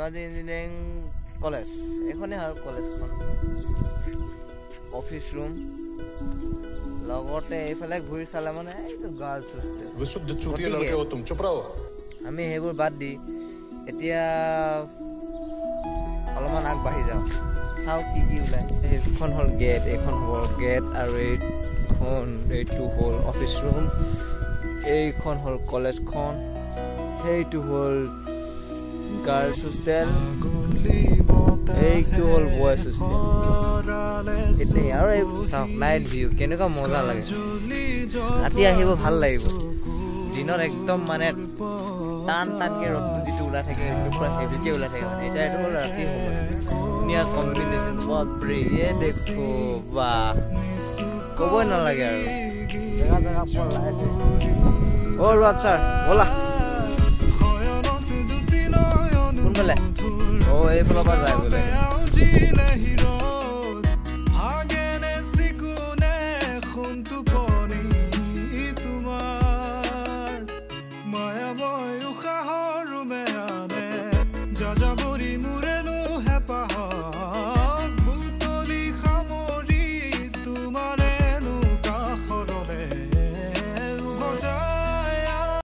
Ramadi Engineering College. এখানে আর কলেজখন office room লগতে এফালে ঘুরি সালা মানে এইটো গার্লস হোস্টেল বিশুদ্ধ চুটিয়া লড়কে ও তুমি চুপ রাও আমি হেবুর বাদ দি এতিয়া অলমান আগ বাহি যাও সাউ কি কি উলাই এখন হল গেট এখন হল গেট আর এইখন এইটো হল অফিস রুম এইখন হল কলেজখন এইটো হল girls hostel ek tool boys hostel itne yaar sunlight view kenuka moza lage ati ahibo bhal lagibo dinor ekdom mane tan tan ke rod jitu ula thake pura heavy ke ula thake eta eto hol rati hobo niya combination bahut brave ye dekho ba kobo na lage jaga jaga por light oh right sir hola बोले ओ ए फ्लोपा जाय बोले भागने सिकुने खून तू पानी तुम्हार माया बय उखा हर में आने जा जा बोरी मुरे